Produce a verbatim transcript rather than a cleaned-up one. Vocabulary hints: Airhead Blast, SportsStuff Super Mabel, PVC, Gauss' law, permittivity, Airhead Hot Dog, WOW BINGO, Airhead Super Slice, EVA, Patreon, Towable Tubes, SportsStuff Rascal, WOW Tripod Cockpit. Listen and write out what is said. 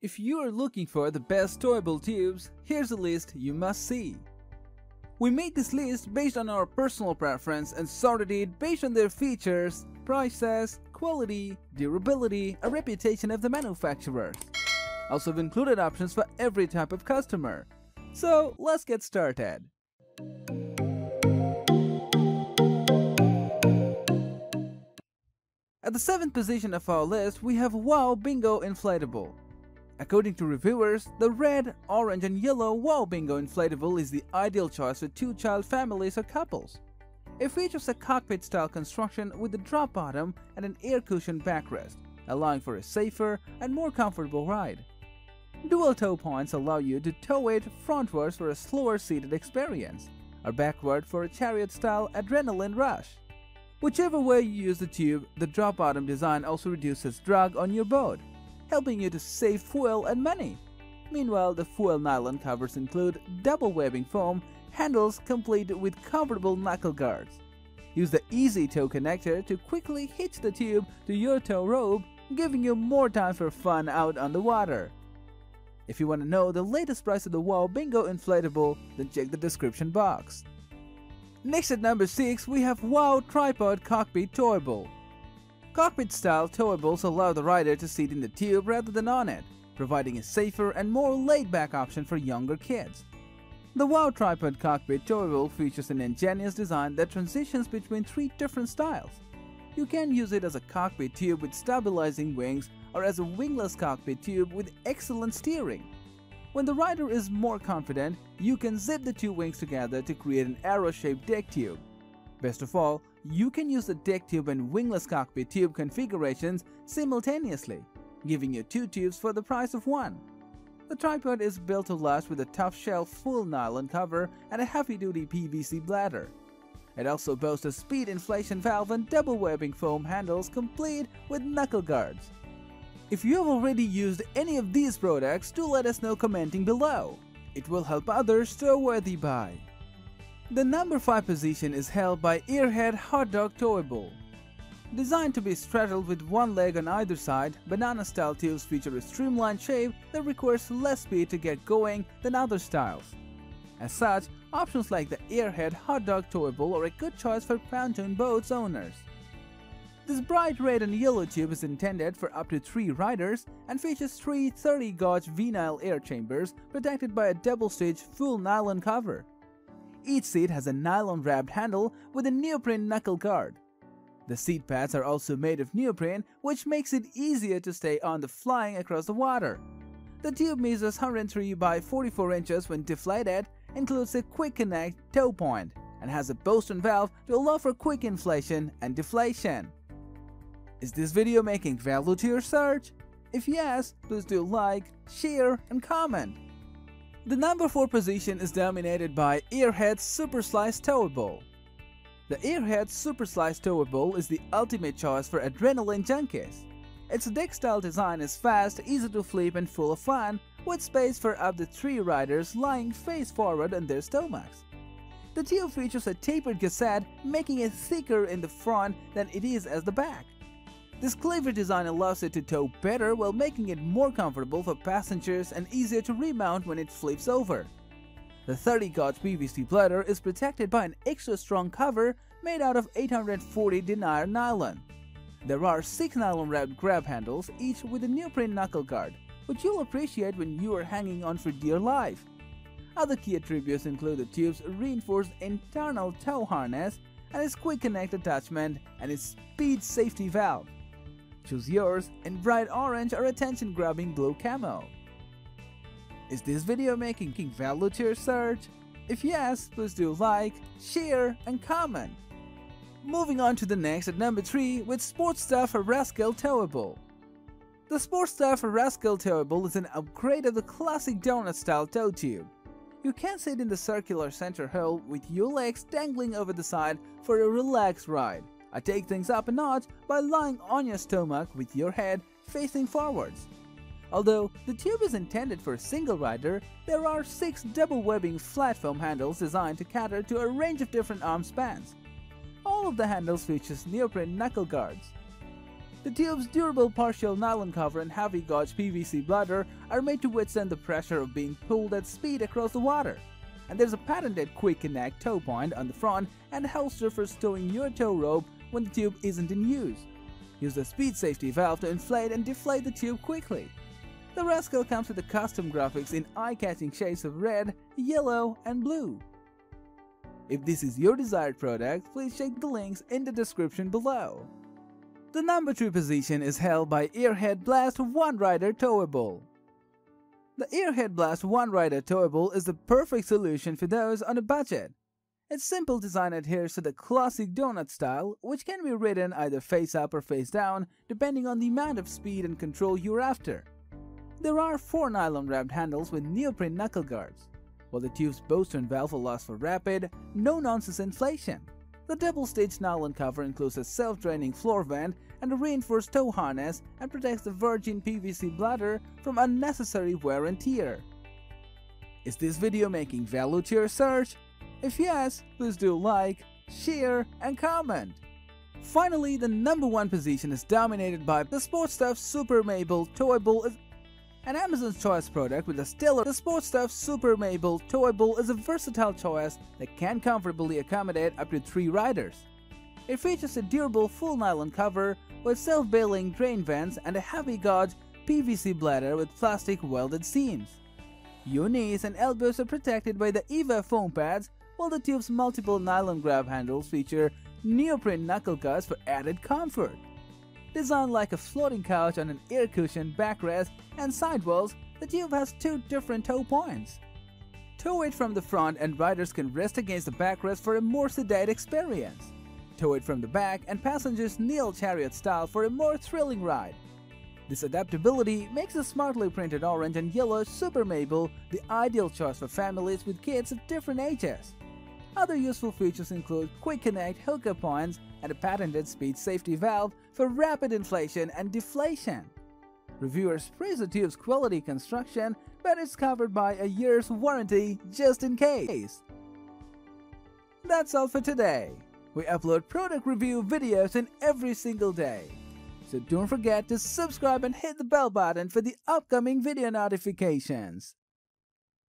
If you are looking for the best towable tubes, here's a list you must see. We made this list based on our personal preference and sorted it based on their features, prices, quality, durability, and reputation of the manufacturers. Also, we've included options for every type of customer. So let's get started. At the seventh position of our list, we have WOW Bingo Inflatable. According to reviewers, the red, orange and yellow WOW Bingo Inflatable is the ideal choice for two-child families or couples. It features a cockpit-style construction with a drop bottom and an air cushion backrest, allowing for a safer and more comfortable ride. Dual tow points allow you to tow it frontwards for a slower seated experience, or backward for a chariot-style adrenaline rush. Whichever way you use the tube, the drop bottom design also reduces drag on your boat, helping you to save fuel and money. Meanwhile, the fuel nylon covers include double webbing foam handles complete with comfortable knuckle guards. Use the easy tow connector to quickly hitch the tube to your tow rope, giving you more time for fun out on the water. If you want to know the latest price of the WOW Bingo Inflatable, then check the description box. Next at number six, we have WOW Tripod Cockpit Towable. Cockpit-style towables allow the rider to sit in the tube rather than on it, providing a safer and more laid-back option for younger kids. The WOW Tripod Cockpit Towable features an ingenious design that transitions between three different styles. You can use it as a cockpit tube with stabilizing wings, or as a wingless cockpit tube with excellent steering. When the rider is more confident, you can zip the two wings together to create an arrow-shaped deck tube. Best of all, you can use the deck tube and wingless cockpit tube configurations simultaneously, giving you two tubes for the price of one. The tripod is built to last with a tough shell full nylon cover and a heavy-duty P V C bladder. It also boasts a speed inflation valve and double webbing foam handles complete with knuckle guards. If you have already used any of these products, do let us know commenting below. It will help others to a worthy buy. The number five position is held by Airhead Hot Dog Towable. Designed to be straddled with one leg on either side, banana-style tubes feature a streamlined shape that requires less speed to get going than other styles. As such, options like the Airhead Hot Dog Towable are a good choice for pontoon boats owners. This bright red and yellow tube is intended for up to three riders and features three thirty gauge vinyl air chambers protected by a double-stitch full nylon cover. Each seat has a nylon-wrapped handle with a neoprene knuckle guard. The seat pads are also made of neoprene, which makes it easier to stay on the flying across the water. The tube measures one hundred three by forty-four inches when deflated, includes a quick connect tow point, and has a Boston valve to allow for quick inflation and deflation. Is this video making value to your search? If yes, please do like, share and comment. The number four position is dominated by Airhead Super Slice Towable. The Airhead Super Slice Towable is the ultimate choice for adrenaline junkies. Its deck style design is fast, easy to flip and full of fun, with space for up to three riders lying face forward on their stomachs. The tube features a tapered gusset, making it thicker in the front than it is at the back. This clever design allows it to tow better while making it more comfortable for passengers and easier to remount when it flips over. The thirty gauge P V C bladder is protected by an extra strong cover made out of eight hundred forty denier nylon. There are six nylon wrapped grab handles, each with a neoprene knuckle guard, which you'll appreciate when you are hanging on for dear life. Other key attributes include the tube's reinforced internal tow harness and its quick connect attachment and its speed safety valve. Choose yours in bright orange or attention-grabbing blue camo. Is this video making value to your search? If yes, please do like, share, and comment. Moving on to the next at number three with SportsStuff Rascal Towable. The SportsStuff Rascal Towable is an upgrade of the classic donut-style tow tube. You can sit in the circular center hole with your legs dangling over the side for a relaxed ride. I take things up a notch by lying on your stomach with your head facing forwards. Although the tube is intended for a single rider, there are six double webbing flat foam handles designed to cater to a range of different arm spans. All of the handles feature neoprene knuckle guards. The tube's durable partial nylon cover and heavy gauge P V C bladder are made to withstand the pressure of being pulled at speed across the water. And there's a patented quick connect tow point on the front and a holster for stowing your tow rope when the tube isn't in use. Use the speed safety valve to inflate and deflate the tube quickly. The Rascal comes with the custom graphics in eye-catching shades of red, yellow and blue. If this is your desired product, please check the links in the description below. The number three position is held by Airhead Blast one rider Towable. The Airhead Blast one rider Towable is the perfect solution for those on a budget. Its simple design adheres to the classic donut style, which can be ridden either face up or face down, depending on the amount of speed and control you're after. There are four nylon-wrapped handles with neoprene knuckle guards, while the tube's Boston valve allows for rapid, no-nonsense inflation. The double-stitched nylon cover includes a self-draining floor vent and a reinforced tow harness and protects the virgin P V C bladder from unnecessary wear and tear. Is this video making value to your search? If yes, please do like, share and comment. Finally, the number one position is dominated by the SportsStuff Super Mabel Towable, an Amazon's Choice product with a stellar. The SportsStuff Super Mabel Towable is a versatile choice that can comfortably accommodate up to three riders. It features a durable full nylon cover with self-bailing drain vents and a heavy gauge P V C bladder with plastic welded seams. Your knees and elbows are protected by the EVA foam pads, while the tube's multiple nylon grab handles feature neoprene knuckle guards for added comfort. Designed like a floating couch on an air cushion, backrest and sidewalls, the tube has two different tow points. Tow it from the front and riders can rest against the backrest for a more sedate experience. Tow it from the back and passengers kneel chariot style for a more thrilling ride. This adaptability makes the smartly printed orange and yellow Super Mabel the ideal choice for families with kids of different ages. Other useful features include quick connect hookup points and a patented speed safety valve for rapid inflation and deflation. Reviewers praise the tube's quality construction, but it's covered by a year's warranty just in case. That's all for today. We upload product review videos in every single day, so don't forget to subscribe and hit the bell button for the upcoming video notifications.